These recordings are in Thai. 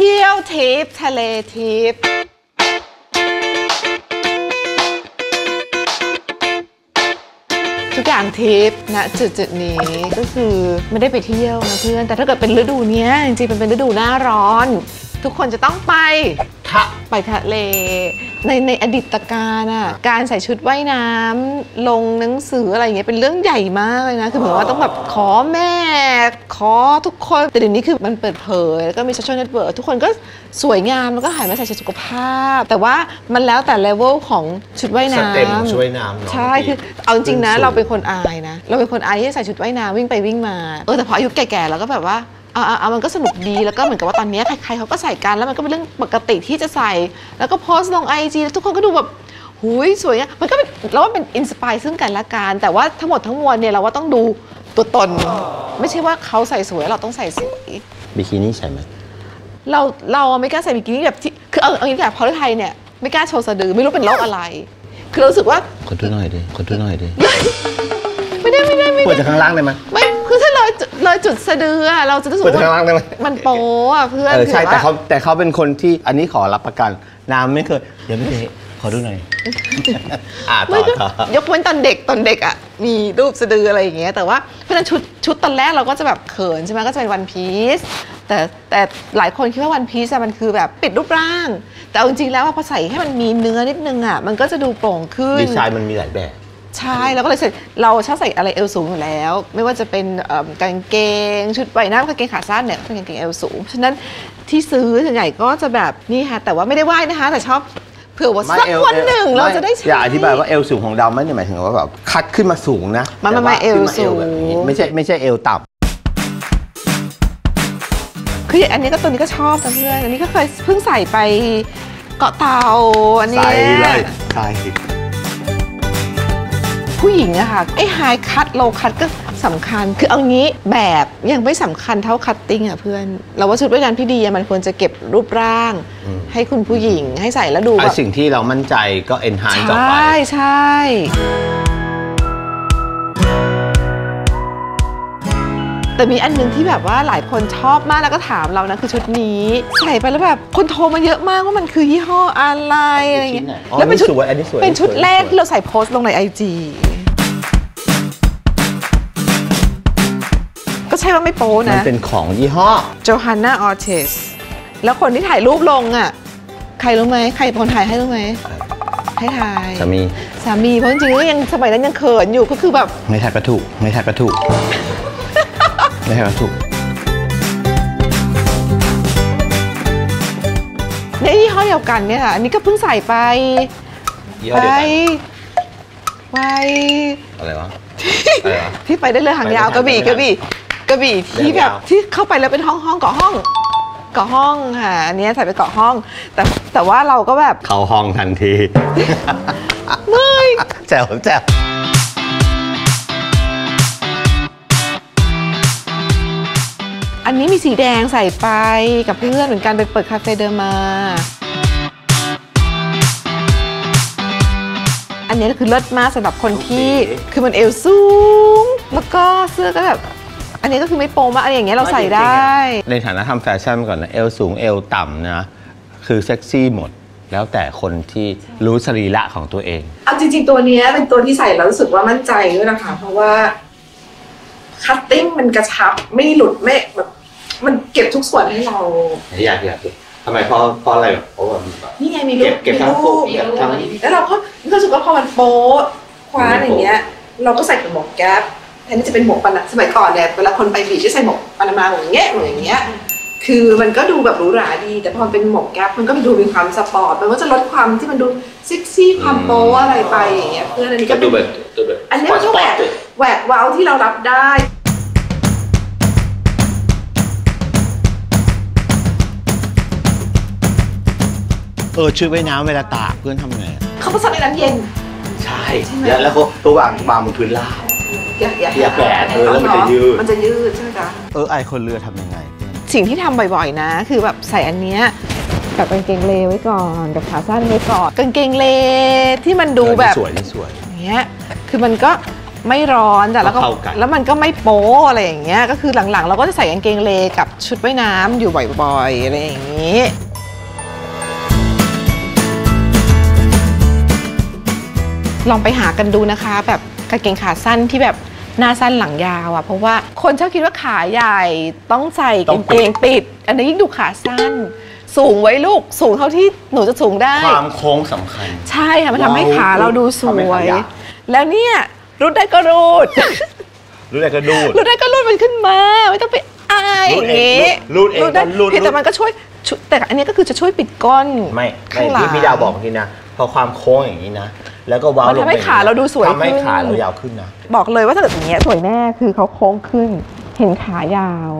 เที่ยวทิพย์ทะเลทิพย์ทุกอย่างทิพย์ณจุดนี้ก็คือไม่ได้ไปเที่ยวนะเพื่อนแต่ถ้าเกิดเป็นฤดูเนี้ยจริงๆเป็นฤดูหน้าร้อนทุกคนจะต้องไปทะเลในอดีตการอ่ะการใส่ชุดว่ายน้ำลงหนังสืออะไรอย่างเงี้ยเป็นเรื่องใหญ่มากเลยนะคือเหมือนว่าต้องแบบขอแม่ขอทุกคนแต่เดี๋ยวนี้คือมันเปิดเผยแล้วก็มีโซเชียลเน็ตเวิร์กทุกคนก็สวยงามแล้วก็หันมาใส่ชุดสุขภาพแต่ว่ามันแล้วแต่เลเวลของชุดว่ายน้ำสเต็มชุดว่ายน้ำใช่คือเอาจริงๆนะเราเป็นคนอายนะเราเป็นคนอายที่ใส่ชุดว่ายน้ำวิ่งไปวิ่งมาแต่พออายุแก่ๆเราก็แบบว่ามันก็สนุกดีแล้วก็เหมือนกับว่าตอนนี้ใครๆเขาก็ใส่กันแล้วมันก็เป็นเรื่องปกติที่จะใส่แล้วก็โพสต์ลง IG แล้วทุกคนก็ดูแบบหุยสวยเนี่ยมันก็เป็นเราว่าเป็นอินสปายซึ่งกันและกันแต่ว่าทั้งหมดทั้งมวลเนี่ยเราว่าต้องดูตัวตนไม่ใช่ว่าเขาใส่สวยเราต้องใส่สวยบิกินี่ใส่ไหมเราไม่กล้าใส่บิกินี่แบบคือเอาอย่างแบบพอลไทยเนี่ยไม่กล้าโชว์สะดือไม่รู้เป็นโรคอะไรคือรู้สึกว่าขอดูหน่อยดิไม่ได้ปวดจากข้างล่างเลยมั้ยไม่คือถ้าเลยจุดสะดือเราจะรู้สึกว่ามันโป๊ะเพื่อนใช่แต่เขาเป็นคนที่อันนี้ขอรับประกันน้ำไม่เคยเดี๋ยวไม่ได้ขอดูหน่อยยกเว้นตอนเด็กอ่ะมีรูปสะดืออะไรอย่างเงี้ยแต่ว่าเพราะฉะนั้นชุดตอนแรกเราก็จะแบบเขินใช่ไหมก็จะเป็นวันพีซแต่หลายคนคิดว่าวันพีซมันคือแบบปิดรูปร่างแต่เอาจริงๆแล้วพอใส่ให้มันมีเนื้อนิดนึงอ่ะมันก็จะดูโปร่งขึ้นดีไซน์มันมีหลายแบบใช่แล้วก็เลยเราชอบใส่อะไรเอวสูงอยู่แล้วไม่ว่าจะเป็นกางเกงชุดว่ายน้ำกางเกงขาสั้นเนี่ยเป็นกางเกงเอวสูงฉะนั้นที่ซื้อส่วนใหญ่ก็จะแบบนี่ค่ะแต่ว่าไม่ได้ว่ายนะคะแต่ชอบเผื่อว่าสักวันหนึ่งเราจะได้ใช้อย่าอธิบายว่าเอวสูงของดาวไม่ได้หมายถึงว่าแบบคัดขึ้นมาสูงนะไม่เอวสูงไม่ใช่เอวต่ำคืออันนี้ก็ตัวนี้ก็ชอบนะเพื่อนอันนี้ก็เคยเพิ่งใส่ไปเกาะเต่าอันนี้ใส่ผู้หญิงอะค่ะไอ้ไฮคัทโลคัทก็สำคัญคือเอางี้แบบยังไม่สำคัญเท่าคัตติ้งอะเพื่อนเราว่าชุดว่ายน้ำที่ดีมันควรจะเก็บรูปร่างให้คุณผู้หญิงให้ใส่แล้วดูแบบสิ่งที่เรามั่นใจก็เอ็นไฮต่อไปใช่แต่มีอันนึงที่แบบว่าหลายคนชอบมากแล้วก็ถามเรานะคือชุดนี้ใส่ไปแล้วแบบคนโทรมาเยอะมากว่ามันคือยี่ห้ออะไรอะไรอย่างเงี้ยแล้วเป็นชุดแรกที่เราใส่โพสต์ลงใน IG ก็ใช่ว่าไม่โป๊นะมันเป็นของยี่ห้อJohanna Ortizแล้วคนที่ถ่ายรูปลงอ่ะใครรู้ไหมใครเป็นคนถ่ายให้รู้ไหมให้ถ่ายสามีเพราะจริงๆยังสมัยนั้นยังเขินอยู่ก็คือแบบไม่ถ่ายกระถูกไม่ใช่ถูกในยี่ห้อเดียวกันเนี่ยค่ะอันนี้ก็เพิ่งใส่ไปอะไรวะที่ไปได้เรือหางยาวกระบี่ที่แบบที่เข้าไปแล้วเป็นห้องเกาะห้องค่ะอันนี้ใส่ไปเกาะห้องแต่ว่าเราก็แบบเข้าห้องทันทีไม่แจ๋วอันนี้มีสีแดงใส่ไปกับเพื่อนเหมือนกันไปเปิดคาเฟ่เดอร์มาอันนี้คือเลิศมากสำหรับคนที่คือมันเอวสูงแล้วก็เสื้อก็แบบอันนี้ก็คือไม่โปมากอะไรอย่างเงี้ยเราใส่ได้ในฐานะทำแฟชั่นก่อนนะเอวสูงเอวต่ำนะคือเซ็กซี่หมดแล้วแต่คนที่รู้สรีระของตัวเองเอาจริงๆตัวนี้เป็นตัวที่ใส่แล้วรู้สึกว่ามั่นใจด้วยนะคะเพราะว่าคัตติ้งมันกระชับไม่หลุดไม่แบบมันเก็บทุกส่วนให้เราอยากทำไมพออะไรแบบเพราะว่านี่ไงมีรูปเก็บทั้งโป๊ะแล้วเราก็รู้สึกว่าพอมันโป๊ะคว้าอย่างเงี้ยเราก็ใส่หมวกแก๊ปอันนี้จะเป็นหมวกปานาสมัยก่อนเนี่ยเวลาคนไปบีชจะใส่หมวกปานามาอย่างเงี้ยคือมันก็ดูแบบหรูหราดีแต่พอเป็นหมวกแก๊ปมันก็ดูมีความสปอร์ตมันก็จะลดความที่มันดูเซ็กซี่ความโป๊ะอะไรไปอย่างเงี้ยเพื่อนอันนี้ก็ดูแบบอันนี้ก็แหวกว้าวที่เรารับได้ชุดว่ายน้ำเวลาตากเพื่อนทำไงเขาต้องซักในน้ำเย็นใช่แล้วเขาตัววางบนพื้นลาดอย่าแปะแล้วมันจะยืดใช่ไหมคะไอคนเรือทำยังไงสิ่งที่ทำบ่อยๆนะคือแบบใส่อันเนี้ยกับกางเกงเลไว้ก่อนกับขาสั้นไว้ก่อนกางเกงเลที่มันดูแบบสวยเนี้ยคือมันก็ ไม่ร้อนจ้ะแล้วมันก็ไม่โป๊อะไรอย่างเงี้ยก็คือหลังๆเราก็จะใส่กางเกงเลกับชุดว่ายน้ำอยู่บ่อยๆอะไรอย่างงี้ลองไปหากันดูนะคะแบบกางเกงขาสั้นที่แบบหน้าสั้นหลังยาวอ่ะเพราะว่าคนชอบคิดว่าขาใหญ่ต้องใส่กางเกงติดอันนี้ยิ่งดูขาสั้นสูงไว้ลูกสูงเท่าที่หนูจะสูงได้ความโค้งสำคัญใช่ค่ะมันทำให้ขาเราดูสวยแล้วเนี่ยรูดได้ก็รูดรูดได้ก็รูดรูดได้ก็รูดมันขึ้นมาไม่ต้องไปอายอย่างนี้รูดเองรูดได้เพียงแต่มันก็ช่วยแต่อันนี้ก็คือจะช่วยปิดก้อนไม่ที่พี่ดาวบอกทีนะพอความโค้งอย่างนี้นะแล้วก็ว้าวลงไปทำให้ขาเราดูสวยขึ้นทำให้ขาเรายาวขึ้นนะบอกเลยว่าถ้าเกิดอย่างเงี้ยสวยแน่คือเขาโค้งขึ้นเห็นขายาว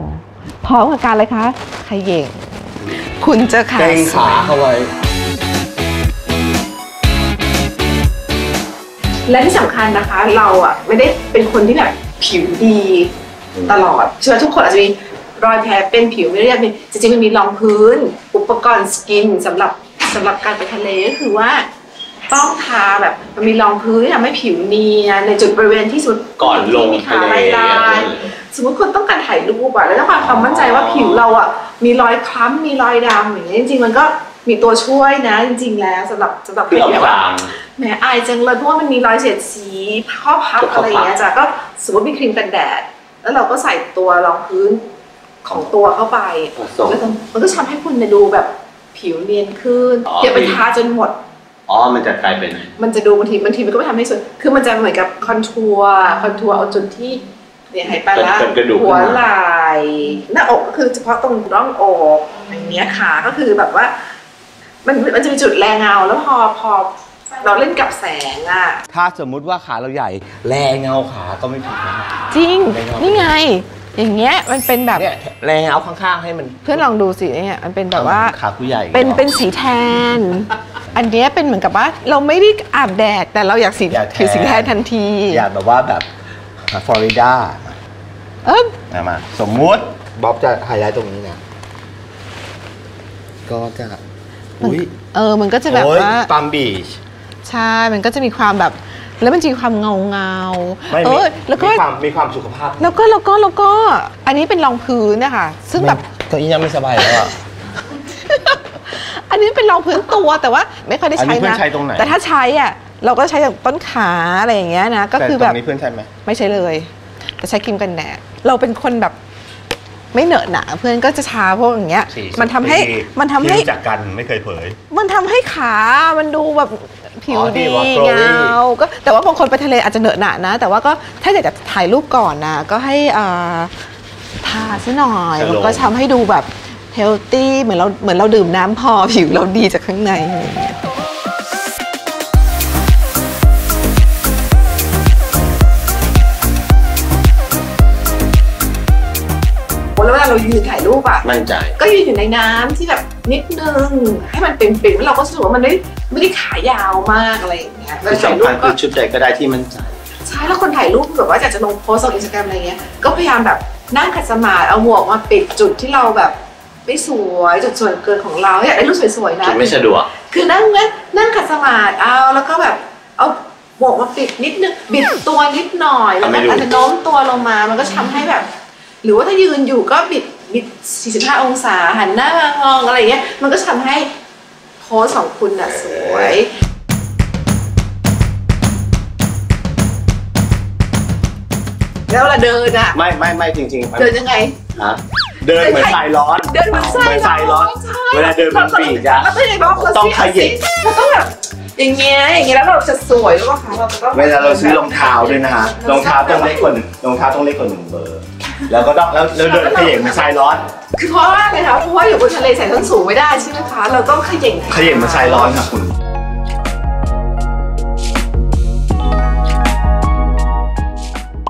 พร้อมกับการอะไรคะขย่งคุณจะขาเข้าไว้และที่สำคัญนะคะเราอ่ะไม่ได้เป็นคนที่แบบผิวดีตลอดเชื่อทุกคนอาจจะมีรอยแผลเป็นผิวไม่เรียบจริงๆมันมีรองพื้นอุปกรณ์สกินสำหรับการไปทะเลก็คือว่าต้องทาแบบมันมีรองพื้นทำให้ผิวเนียนในจุดบริเวณที่สุดก่อนลงทะเลสมมติคนต้องการถ่ายรูปอ่ะแล้วต้องความมั่นใจว่าผิวเราอ่ะมีรอยคล้ำมีรอยดำอย่างนี้จริงๆมันก็มีตัวช่วยนะจริงๆแล้วสำหรับใครแบบว่าแหมอายจังเลยเพราะว่ามันมีรอยเฉดสีข้อพับอะไรอย่างเงี้ยจ้ะก็สมมติมีครีมกันแดดแล้วเราก็ใส่ตัวรองพื้นของตัวเข้าไปมันก็ทำให้คุณดูแบบผิวเนียนขึ้นอย่าไปทาจนหมดอ๋อมันจะกลายเป็นมันจะดูบางทีมันก็ไม่ทำให้สวยคือมันจะเหมือนกับคอนทัวร์เอาจุดที่เนี่ยหายไปแล้วหัวไหล่หน้าอกก็คือเฉพาะตรงร่องอกอย่างเงี้ยขาก็คือแบบว่ามันจะมีจุดแรงเงาแล้วพอเราเล่นกับแสงอ่ะถ้าสมมุติว่าขาเราใหญ่แรงเงาขาก็ไม่ผิดนะจริงนี่ไงอย่างเงี้ยมันเป็นแบบแรงเอาข้างๆให้มันเพื่อนลองดูสิเนี่ยมันเป็นแบบว่าขาผู้ใหญ่เป็นสีแทนอันนี้เป็นเหมือนกับว่าเราไม่ได้อาบแดดแต่เราอยากสีแทนทันทีอยากแบบว่าแบบฟลอริดามาสมมุติบ๊อบจะไฮไลท์ตรงนี้นะก็จะมันก็จะแบบว่าปามบีชใช่มันก็จะมีความแบบแล้วมันจริงความเงาแล้วก็มีความสุขภาพแล้วก็อันนี้เป็นรองพื้นนะคะซึ่งแบบตอนนี้ยังไม่สบายแล้วอ่ะอันนี้เป็นรองพื้นตัวแต่ว่าไม่ค่อยได้ใช้นะแต่ถ้าใช้อ่ะเราก็ใช้อย่างต้นขาอะไรอย่างเงี้ยนะก็คือแบบนี้เพื่อนใช้ไหมไม่ใช้เลยแต่ใช้ครีมกันแดดเราเป็นคนแบบไม่เหนอะหนะเพื่อนก็จะทาพวกอย่างเงี้ยมันทำให้จากกันไม่เคยเผยมันทำให้ขามันดูแบบผิวดีเงาก็แต่ว่าบางคนไปทะเลอาจจะเหนอะหนะนะแต่ว่าก็ถ้าอยากจะถ่ายรูปก่อนนะก็ให้ทาซะหน่อยมันก็ทำให้ดูแบบเฮลตี้เหมือนเราดื่มน้ำพอผิวเราดีจากข้างในแล้วเวลาเรายืนถ่ายรูปอะมั่นใจก็ยืนอยู่ในน้ำที่แบบนิดนึงให้มันเป็นๆเราก็รู้สึกว่ามันไม่ได้ขายาวมากอะไรอย่างเงี้ยแล้วถ่ายรูปก็ชุดใจก็ได้ที่มันใช่แล้วคนถ่ายรูปแบบว่าอยากจะลงโพสต์ลงอินสตาแกรมอะไรเงี้ยก็พยายามแบบนั่งขัดสมาธิเอาหมวกมาปิดจุดที่เราแบบไม่สวยจุดส่วนเกินของเราอยากได้รูปสวยๆนะจุดไม่สะดวกคือนั่งขัดสมาธิเอาแล้วก็แบบเอาหมวกมาปิดนิดนึงบิดตัวนิดหน่อยแล้วอาจจะโน้มตัวลงมามันก็ทำให้แบบหรือว่าถ้ายืนอยู่ก็บิด45องศาหันหน้ามามองอะไรเงี้ยมันก็ทำให้โพสของคุณน่ะสวยแล้วเราเดินอะไม่จริงเดินยังไงฮะเดินเหมือนสายร้อนเดินเหมือนสายร้อนเวลาเดินมันปีกอะต้องขยิบแล้วก็แบบอย่างเงี้ยแล้วเราจะสวยหรือเปล่าคะเราต้องเวลาเราซื้อรองเท้าด้วยนะคะรองเท้าต้องเล็กกว่า1 เบอร์แล้วก็ต้องแล้วเดินขย่งมาชายร้อนคือเพราะว่าไงคะเพราะว่าอยู่บนทะเลใส่ส้นสูงไม่ได้ใช่ไหมคะเราต้องขย่งมาชายร้อนค่ะคุณ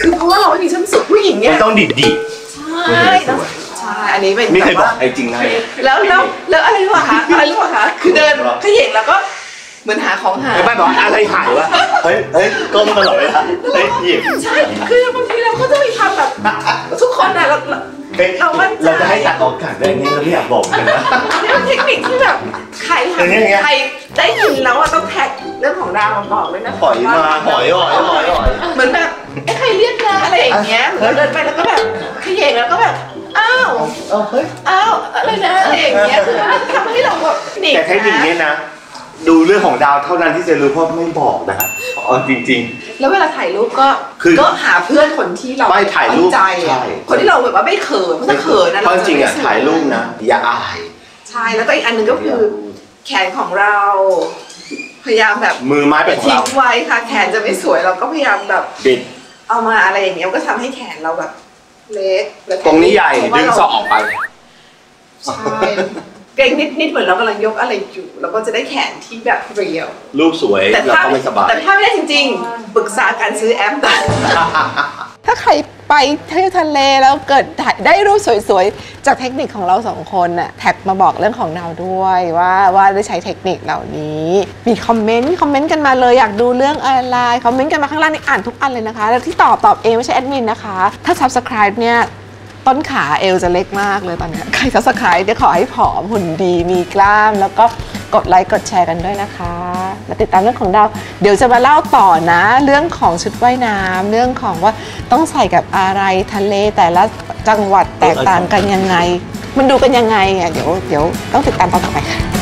คือเพราะว่าเราไม่มีส้นสูงผู้หญิงเนี่ยต้องดิดใช่อันนี้ไม่เคยบอกไอ้จริงนะแล้วอะไรรู้ป่ะคะคือเดินขย่งแล้วก็เหมือนหาของหายไม่บอกอะไรหายวะเฮ้ยก้มตลอดเลยนะเฮ้ยหยิบใช่คือบางทีเราก็จะมีความแบบทุกคนอะเรา เราจะให้ตัดออกกันได้เนี่ยเราไม่อยากบอกกันนะนี่เป็นเทคนิคที่แบบใครใครได้ยินแล้วอ่ะต้องแท็กเรื่องของดาวบอกเลยนะหอยมาหอยเหมือนแบบใครเรียกนะอะไรอย่างเงี้ยเหมือนเดินไปแล้วก็แบบขยิบแล้วก็แบบอ้าวเฮ้ยอ้าวอะไรนะอะไรอย่างเงี้ยคือทำให้เราแบบแต่เทคนิคนี้นะดูเรื่องของดาวเท่านั้นที่จะรู้เพราะไม่บอกนะครับอ๋อจริงๆแล้วเวลาถ่ายรูปก็หาเพื่อนคนที่เราไม่ถ่ายรูปใจคนที่เราแบบว่าไม่เขินไม่เขินนะเพราะจริงอ่ะถ่ายรูปนะอย่าอายใช่แล้วก็อีกอันหนึ่งก็คือแขนของเราพยายามแบบมือไม้เป็นของเราทิ้งไว้ค่ะแขนจะไม่สวยเราก็พยายามแบบบิดเอามาอะไรอย่างเงี้ยก็ทำให้แขนเราแบบเล็กตรงนี้ใหญ่ดึงซอกออกไปใช่เก่งนิดๆเหมือนเรากำลังยกอะไรอยู่แล้วก็จะได้แขนที่แบบเรียวรูปสวยแต่ถ้าไม่สบายแต่ถ้าไม่ได้จริงๆปรึกษาการซื้อแอปก่อนถ้าใครไปเที่ยวทะเลแล้วเกิดได้รูปสวยๆจากเทคนิคของเราสองคนน่ะแท็กมาบอกเรื่องของเราด้วยว่าได้ใช้เทคนิคเหล่านี้มีคอมเมนต์กันมาเลยอยากดูเรื่องอะไรคอมเมนต์กันมาข้างล่างนี่อ่านทุกอันเลยนะคะแล้วที่ตอบเองไม่ใช่แอดมินนะคะถ้า subscribe เนี่ยต้นขาเอวจะเล็กมากเลยตอนนี้ใครซับสไครบ์เดี๋ยวขอให้ผอมหุ่นดีมีกล้ามแล้วก็กดไลค์กดแชร์กันด้วยนะคะและติดตามเรื่องของเราเดี๋ยวจะมาเล่าต่อนะเรื่องของชุดว่ายน้ำเรื่องของว่าต้องใส่กับอะไรทะเลแต่ละจังหวัดแตกต่างกันยังไงมันดูกันยังไงอ่ะเดี๋ยวต้องติดตามตอนต่อไปค่ะ